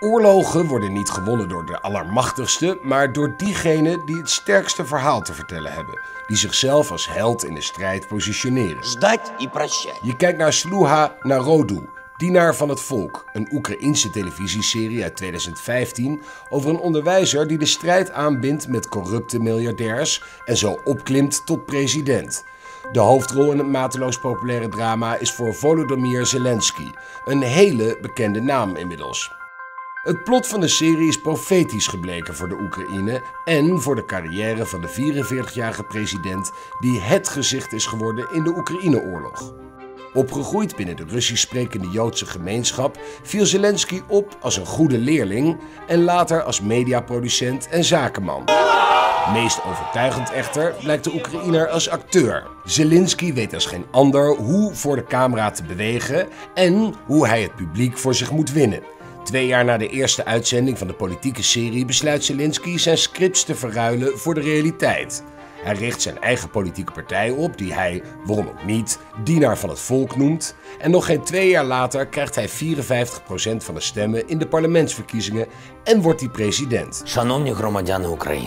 Oorlogen worden niet gewonnen door de allermachtigste, maar door diegenen die het sterkste verhaal te vertellen hebben. Die zichzelf als held in de strijd positioneren. Je kijkt naar Sluha Narodu, Dienaar van het Volk, een Oekraïense televisieserie uit 2015 over een onderwijzer die de strijd aanbindt met corrupte miljardairs en zo opklimt tot president. De hoofdrol in het mateloos populaire drama is voor Volodymyr Zelensky, een hele bekende naam inmiddels. Het plot van de serie is profetisch gebleken voor de Oekraïne en voor de carrière van de 44-jarige president die het gezicht is geworden in de Oekraïne-oorlog. Opgegroeid binnen de Russisch sprekende Joodse gemeenschap viel Zelensky op als een goede leerling en later als mediaproducent en zakenman. Meest overtuigend echter blijkt de Oekraïner als acteur. Zelensky weet als geen ander hoe voor de camera te bewegen en hoe hij het publiek voor zich moet winnen. 2 jaar na de eerste uitzending van de politieke serie besluit Zelensky zijn scripts te verruilen voor de realiteit. Hij richt zijn eigen politieke partij op, die hij, waarom ook niet, Dienaar van het Volk noemt. En nog geen 2 jaar later krijgt hij 54% van de stemmen in de parlementsverkiezingen en wordt hij president.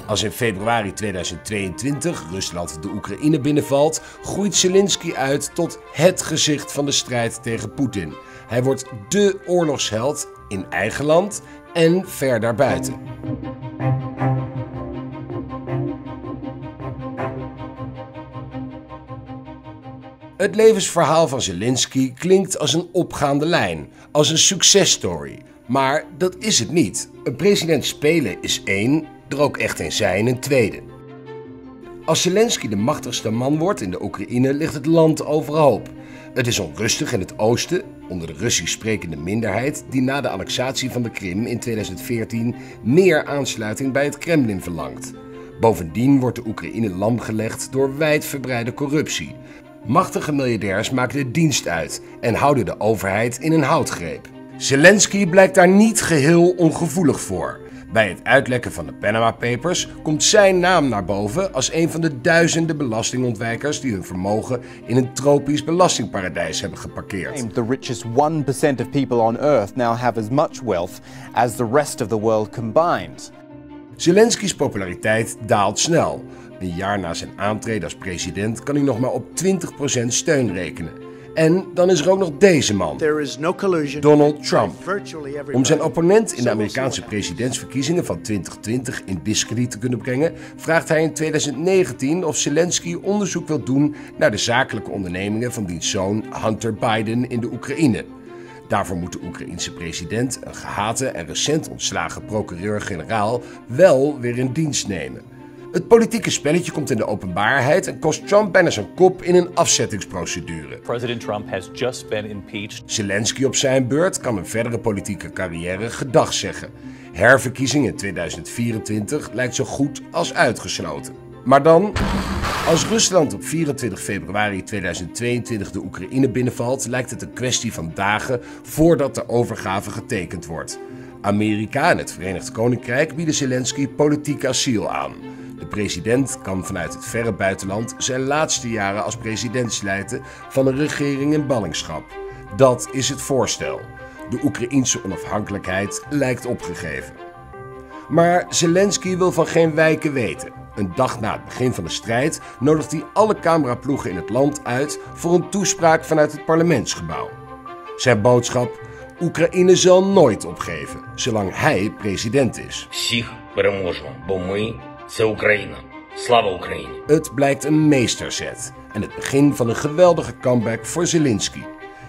Als in februari 2022 Rusland de Oekraïne binnenvalt, groeit Zelensky uit tot het gezicht van de strijd tegen Poetin. Hij wordt dé oorlogsheld in eigen land en ver daarbuiten. Het levensverhaal van Zelensky klinkt als een opgaande lijn, als een successtory. Maar dat is het niet. Een president spelen is één, er ook echt in zijn een tweede. Als Zelensky de machtigste man wordt in de Oekraïne, ligt het land overhoop. Het is onrustig in het oosten, onder de Russisch sprekende minderheid die na de annexatie van de Krim in 2014 meer aansluiting bij het Kremlin verlangt. Bovendien wordt de Oekraïne lam gelegd door wijdverbreide corruptie. Machtige miljardairs maken de dienst uit en houden de overheid in een houtgreep. Zelensky blijkt daar niet geheel ongevoelig voor. Bij het uitlekken van de Panama Papers komt zijn naam naar boven als een van de duizenden belastingontwijkers die hun vermogen in een tropisch belastingparadijs hebben geparkeerd. The richest 1% of people on earth now have as much wealth as the rest of the world combined. Zelensky's populariteit daalt snel. Een jaar na zijn aantreden als president kan hij nog maar op 20% steun rekenen. En dan is er ook nog deze man, Donald Trump. Om zijn opponent in de Amerikaanse presidentsverkiezingen van 2020 in discrediet te kunnen brengen, vraagt hij in 2019 of Zelensky onderzoek wil doen naar de zakelijke ondernemingen van diens zoon Hunter Biden in de Oekraïne. Daarvoor moet de Oekraïense president, een gehate en recent ontslagen procureur-generaal, wel weer in dienst nemen. Het politieke spelletje komt in de openbaarheid en kost Trump bijna zijn kop in een afzettingsprocedure. President Trump has just been impeached. Zelensky op zijn beurt kan een verdere politieke carrière gedag zeggen. Herverkiezing in 2024 lijkt zo goed als uitgesloten. Maar dan, als Rusland op 24 februari 2022 de Oekraïne binnenvalt, lijkt het een kwestie van dagen voordat de overgave getekend wordt. Amerika en het Verenigd Koninkrijk bieden Zelensky politiek asiel aan. De president kan vanuit het verre buitenland zijn laatste jaren als president slijten van een regering in ballingschap. Dat is het voorstel. De Oekraïense onafhankelijkheid lijkt opgegeven. Maar Zelensky wil van geen wijken weten. Een dag na het begin van de strijd nodigt hij alle cameraploegen in het land uit voor een toespraak vanuit het parlementsgebouw. Zijn boodschap: Oekraïne zal nooit opgeven, zolang hij president is. Het blijkt een meesterzet en het begin van een geweldige comeback voor Zelensky.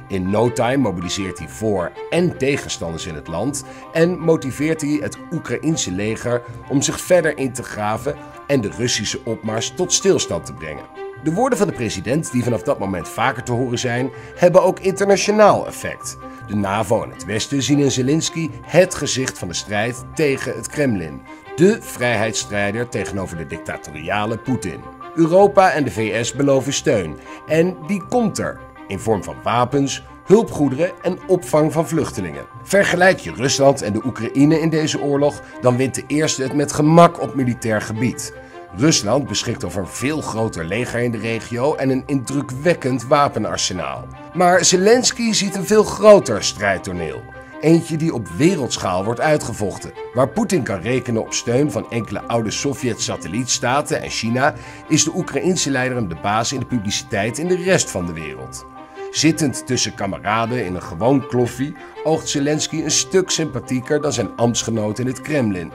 In no time mobiliseert hij voor- en tegenstanders in het land en motiveert hij het Oekraïense leger om zich verder in te graven en de Russische opmars tot stilstand te brengen. De woorden van de president, die vanaf dat moment vaker te horen zijn, hebben ook internationaal effect. De NAVO en het Westen zien in Zelensky het gezicht van de strijd tegen het Kremlin. De vrijheidsstrijder tegenover de dictatoriale Poetin. Europa en de VS beloven steun. En die komt er. In vorm van wapens, hulpgoederen en opvang van vluchtelingen. Vergelijk je Rusland en de Oekraïne in deze oorlog, dan wint de eerste het met gemak op militair gebied. Rusland beschikt over een veel groter leger in de regio en een indrukwekkend wapenarsenaal. Maar Zelensky ziet een veel groter strijdtoneel. Eentje die op wereldschaal wordt uitgevochten. Waar Poetin kan rekenen op steun van enkele oude Sovjet-satellietstaten en China, is de Oekraïense leider hem de baas in de publiciteit in de rest van de wereld. Zittend tussen kameraden in een gewoon kloffie, oogt Zelensky een stuk sympathieker dan zijn ambtsgenoot in het Kremlin.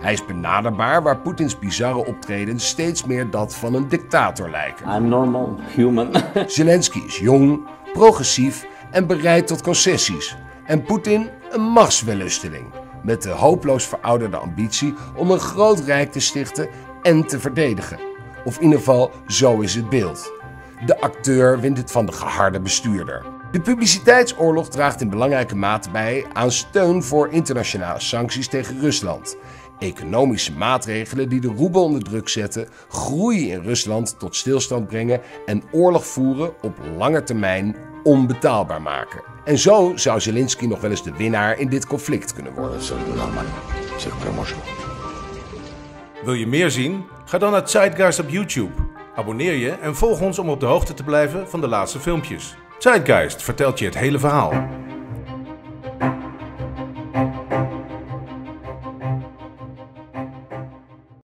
Hij is benaderbaar waar Poetins bizarre optreden steeds meer dat van een dictator lijken. I'm normal human. Zelensky is jong, progressief en bereid tot concessies. En Poetin een machtswellusteling, met de hopeloos verouderde ambitie om een groot rijk te stichten en te verdedigen. Of in ieder geval, zo is het beeld. De acteur wint het van de geharde bestuurder. De publiciteitsoorlog draagt in belangrijke mate bij aan steun voor internationale sancties tegen Rusland. Economische maatregelen die de roebel onder druk zetten, groei in Rusland tot stilstand brengen en oorlog voeren op lange termijn onbetaalbaar maken. En zo zou Zelensky nog wel eens de winnaar in dit conflict kunnen worden. Wil je meer zien? Ga dan naar Zeitgeist op YouTube. Abonneer je en volg ons om op de hoogte te blijven van de laatste filmpjes. Zeitgeist vertelt je het hele verhaal.